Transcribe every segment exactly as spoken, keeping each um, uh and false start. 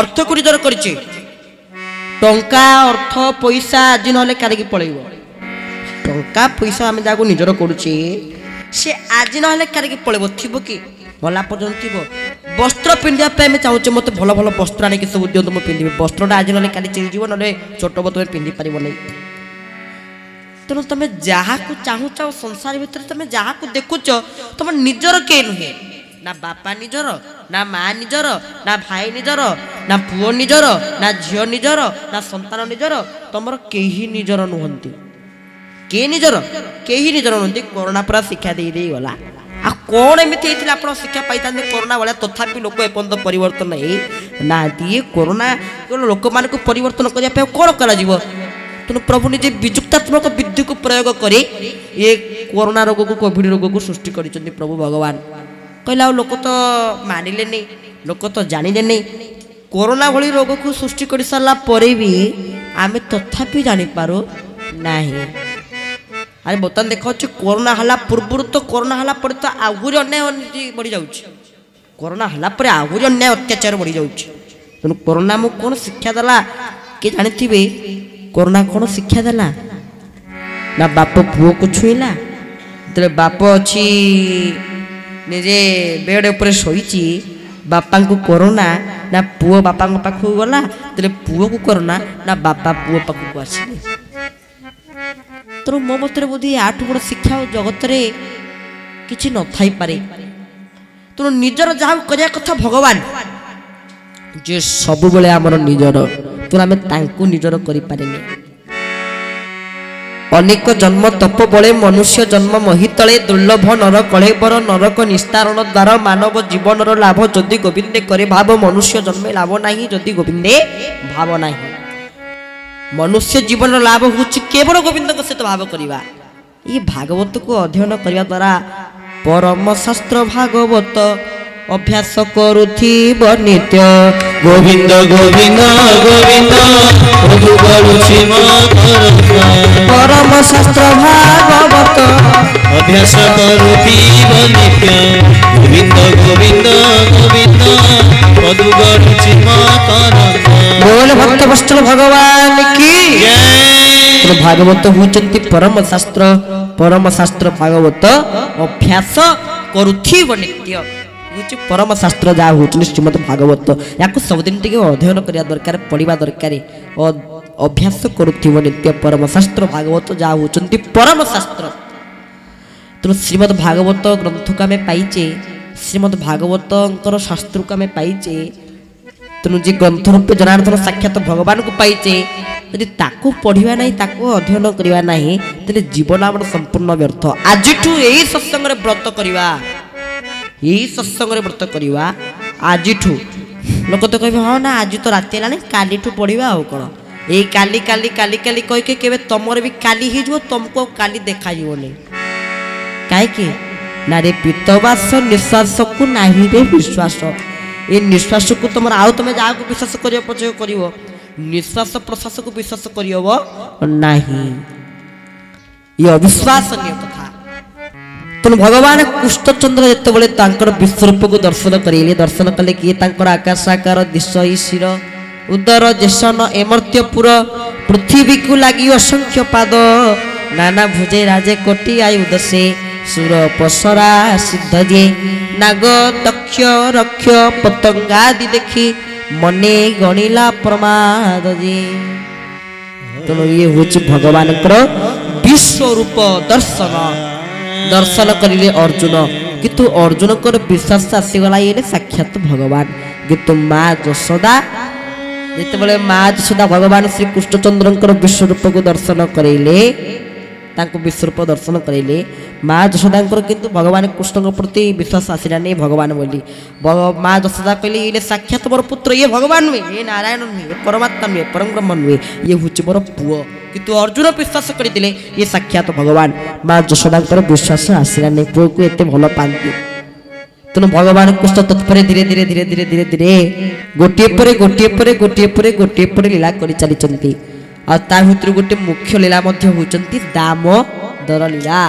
अर्थ कोड़ी दर कर टंका अर्थ पैसा आज ना कारिकी पलैब टंका पैसा आम जहाँ निजर करुचे से आज ना कारिकी पलैब थी कि भला पर्यटन थी वस्त्र पिंधापी चाहूँ मत भल भल वस्त्र आने की सब दिखाते मुझे पिंधि वस्त्रटा आज ना काली चेंज हो ना छोट बतमें पिंधि पार नहीं तेणु तुम जहाँ चाहूच संसार भितर तुम जहाँ देखुच तुम निजर के नुहे ना बापा निजर ना माँ निजर ना भाई निजर ना पुओ निजर ना झील निजर ना संतान निजर तुमर कहीं निजर नुहत के निजर कहीं निजर नुहत कोरोना पूरा शिक्षा दे दे गला आ कौन एमती आप शिक्षा पाई कोरोना भाया तथापि लोक एपर्त परिवर्तन ना दिए कोरोना लोक मान परिवर्तन करने कौन कर तेणु प्रभु निजे विजुक्तात्मक विद्युत प्रयोग कर ये कोरोना रोग को कोविड रोग को सृष्टि कर प्रभु भगवान कहला लोक तो मानिले नहीं लोक तो जानिले नहीं कोरोना भली रोग को सृष्टि कर सारा पर भी आम तथापि जानीपार ना अरे बर्तमान देखा कोरोना हला पूर्व तो कोरोना हला पर तो आहुरी अन्याय बढ़ी जाऊँ कोरोना हला पर आहुरी अन्याय अत्याचार बढ़ी जाऊँ तेणु कोरोना मुझे कौन शिक्षा देला किए जानी कोरोना कौन शिक्षा देला ना बाप पुओ को छुईला जो बाप अच्छी निजे बेड उपर शोइची बापा को कोरोना ना पुओ बापा पाखु गला तेरे पुओ को कोरोना ना बापा पुओ पाखु आसिले तेणु मो मत बोधे आठ बड़ शिक्षा जगत रे किछि न थाई पारे तेणु निजर जहाँ करिया कथा भगवान जे सब बेले आमर निजर तेणु आम तांकु निजर करि पारेनी अनेक जन्म तप बड़े मनुष्य जन्म मही तले दुर्लभ नर कलेवर नरक निस्तारण द्वारा मानव जीवन लाभ जदि गोविंदे करे भाव मनुष्य जन्मे लाभ नहीं जदि गोविंदे भाव नहीं मनुष्य जीवन लाभ हूँ केवल गोविंद को सहित भाव करवा ये भागवत को अध्ययन करने द्वारा परम शास्त्र भागवत अभ्यास करुथिब नित्य गोविंद गोविंद गोविंद परम शास्त्र भागवत अभ्यास करुथिब नित्य गोविंद गोविंद गोविंद बोल भक्त वत्सल भगवान की तो भागवत होचंती परम शास्त्र परम शास्त्र भागवत अभ्यास करुथिब नित्य हूँ परम शास्त्र जहाँ हूँ श्रीमद भागवत या सबदिन टे अध्ययन करने दरकार पढ़ा दरकार अभ्यास करुव नित्य परम शास्त्र भागवत जहाँ हूँ परम शास्त्र तेणु श्रीमद भागवत ग्रंथ को आम पाइचे श्रीमद भागवत शास्त्र को आम पाइचे तेणु जी ग्रंथ रूपे जनार्दन साक्षात भगवान को पाइचे यदि ताकू पढ़ा ना ताकू अध्ययन करवा ना तेरे जीवन आम संपूर्ण व्यर्थ आज यही सत्संग व्रत करवा यही सत्संग व्रत करवा आज लोक तो कह हाँ ना आज तो रात है काली पढ़ा आउ कौन ये काली काली काली काली कहीकि के तुमर भी काली हो तुमको काली देखा कहीं ना रे पीतवास निश्वास को ना रे विश्वास ये निश्वास को तुम आउ तुम जहाँ को विश्वास कर पक्ष कर निश्वास प्रश्वास को विश्वास करना ये अविश्वासनीय कथा तेणु भगवान कृष्णचंद्र जितेबाला तांकर विश्वरूप को दर्शन करेले दर्शन कले किए तांकर आकाशाकार दिशई शिर उदर जेसन एमर्त्यपुर पृथ्वी को लगी असंख्य पाद नाना भुजे राजे कोटि आयुध से सुर पसरा सिद्ध जे नाग दक्ष रक्ष पतंगादि देखी मने गणिला प्रमाद जे तेणु ये हूँ भगवान विश्वरूप दर्शन दर्शन करें अर्जुन कितु अर्जुन को विश्वास आसीगला ये साक्षात भगवान कितु माँ जशोदा जिते माँ जशोदा भगवान श्री कृष्णचंद्र विश्वरूप को दर्शन करेले विश्वरूप दर्शन करेले माँ जशोदा किंतु भगवान कृष्ण प्रति विश्वास आसलानी भगवान बोली माँ जशोदा कहले ये साक्षात मोर पुत्र ये भगवान नुहे ये नारायण नुहे परमात्मा नुहे परम ब्रह्म नुहे ये हूँ मोर पुओ किंतु अर्जुन विश्वास करते ये साक्षात भगवान माँ जशोदा विश्वास आसलानी पुओ को एत भल पाती तेणु भगवान कृष्ण तत्पर धीरे धीरे धीरे धीरे धीरे धीरे गोटे पर गोटे पर गोटे पर गोटे पर लीला कर चली आर गोटे मुख्य लीला होती दामोदर लीला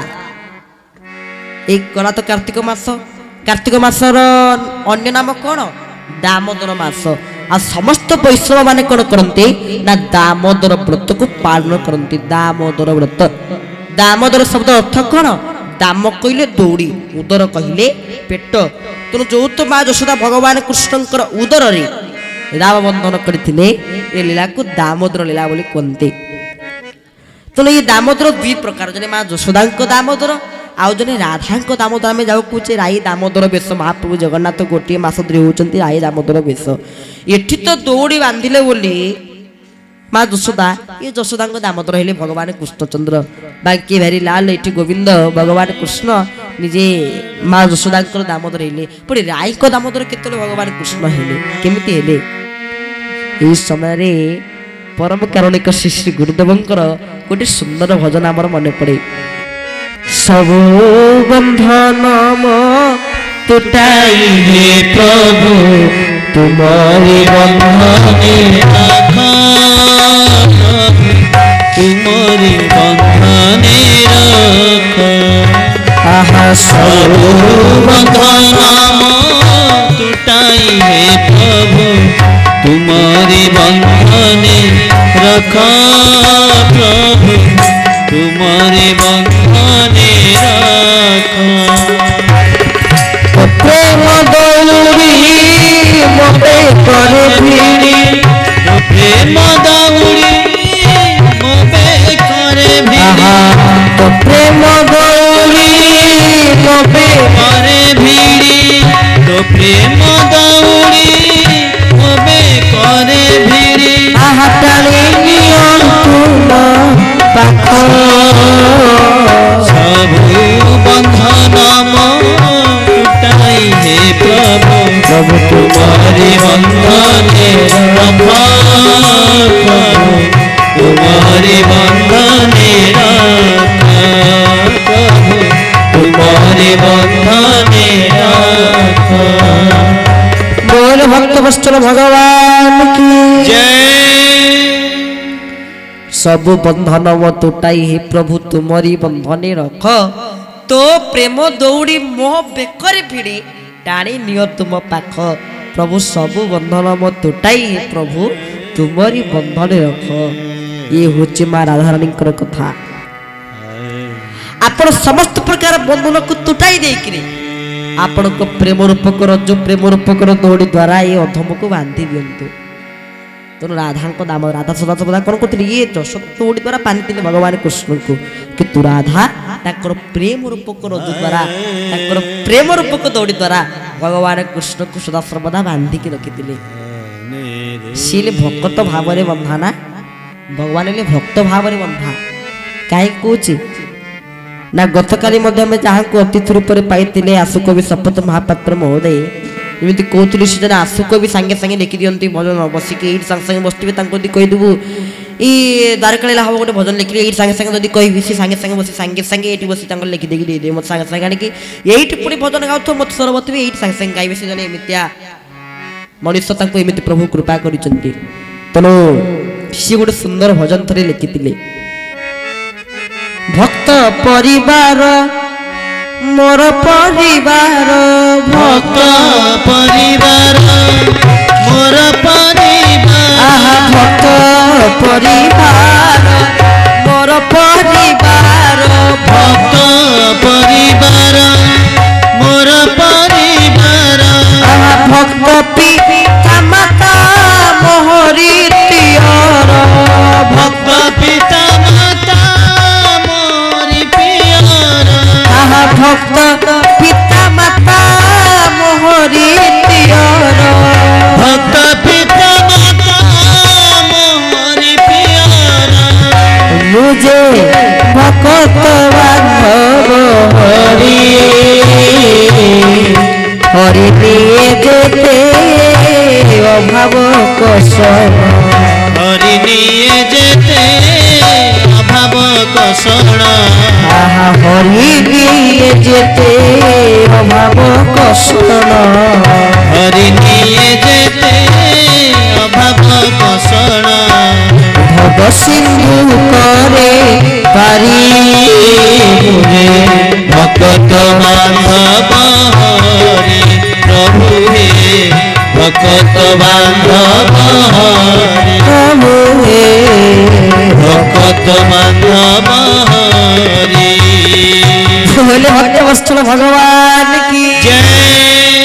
एक गला तो कार्तिक मास कार्तिक मासर अन्य नाम कौन दामोदर मास आ समस्त वैष्णव माने कौन करते ना दामोदर व्रत को पालन करते। दामोदर व्रत, दामोदर शब्द अर्थ कौन? दाम कहले दौड़ी, उदर कहले पेट। तेणु जो तो माँ यशोदा भगवान कृष्णकर उदर रे राम बंधन करथिले, ये लीला को दामोदर लीला बोली कहते। तेणु ये दामोदर दुई प्रकार, जने माँ यशोदा दामोदर आउ जने राधा दामोदर। आम जाओ कहे राई दामोदर बेश, महाप्रभु जगन्नाथ गोटे मस धरी राई दामोदर बेश। एठी तो दौड़ी बांधिले बोली माँ यशोदा, ये यशोदा दामोदर है भगवान कृष्णचंद्र। बाकी भारी लाल ये गोविंद भगवान कृष्ण निजे माँ यशोदा दामोदर है। पुणी राई को दामोदर के भगवान कृष्ण है केमती है। यही समय परम कारुणिक श्री श्री गुरुदेव गोटे सुंदर भजन आमर मन पड़े। सबो बंधन तुटाई हे प्रभु तुम्हारी बंधने, तुम्हारी बंधने रखा। सबो बंधन तुटाई हे प्रभु तुम्हारी बंधने रखा। प्रभु तुम्हारी बंधने रखा। प्रेम दौड़ी मोटे पर भीड़ी, प्रेम दौड़ी मोटे पर भीड़ी, प्रेम दौड़ी मोटे पर भीड़ी, तो प्रेम दौड़ी मोटे पर भीड़ी। सबु बंधन तुटाई हे प्रभु सब तुम्हारी बंधने रखा। तुम्हारी बंधने रखा, तुम्हारी बंधने रखा। बोल भक्त वस्त्र भगवान की जय। सब बंधन वो तुटाई हे प्रभु तुम्हारी बंधने रख। तो प्रेम दौड़ी मो बेकर भिड़ी टाणी नियो तुम पाख। प्रभु सब बंधन वो तुटाई हे प्रभु तुम्हारी बंधने रख। ये होची माँ राधारानी कथा। आपण समस्त प्रकार बंधन को तुटाई देकर आपण को प्रेम रूपक रज्जु प्रेम रूपक दौड़ी द्वारा ये अधम को बांधि दियंतु। तो राधा को दाम राधा सदा सदा कौन कहते ये जशोदा दौड़ी द्वारा बांधि भगवान कृष्ण को, किंतु राधा ताकर प्रेम रूपक रज्जु द्वारा ताकर प्रेम रूपक दौड़ी द्वारा भगवान कृष्ण को सदा सर्वदा बांधिक रखिले। सीले भक्त भाव में बंधा ना भगवान ले भक्त भाव में बंधा। कहीं कहे ना गतकाली आम जहाँ को अतिथि रूप में पाई आशुकवि शपथ महापात्र महोदय एमती कहते से जन आशुकवि सांगे सांगे लेखि दिखती भजन बसिक सांगे सांगे बसवे कहीदेबू ये द्वारका लीला हम गोटे भजन लिखिले सांगे सांगे जब कह सांगे सांगे बस सांगे सांगे ये बस लिखिदेक दे मत सांगे सांगे आनिक ये पुणी भजन गाँव मत स्वर बतवे ये सांगे सांगे गाइबे से जन एमतीया मनुष्य तांको एमती प्रभु कृपा करिसेंती। तेणु सी गोटे सुंदर भजन थरे लिखिले। भक्त परिवार मोर परिवार, भक्त परिवार मोर परिवार, भक्त परिवार मोर परिवार, भक्त परिवार मोर परिवार, भक्त पिता माता मोहरी तियर, भक्त पिता माता मोरी पियर, भक्त पिता माता मोहरी तियर, भक्त पिता माता मोहरी पियर। मुझे भक्त बांधव हरि हरि प्रिय जेते अभाव कसम, हरि प्रिय जेते अभाव कसम, हरि प्रिय जेते अभाव कसम, हरि प्रिय जेते अभाव कसम। भव सिंधु करे पारी मुझे भक्त बांधव हरि प्रभु हे भक्त बांधव हरे भक्त बांधव हरे भक्त वत्सल भगवान की जय।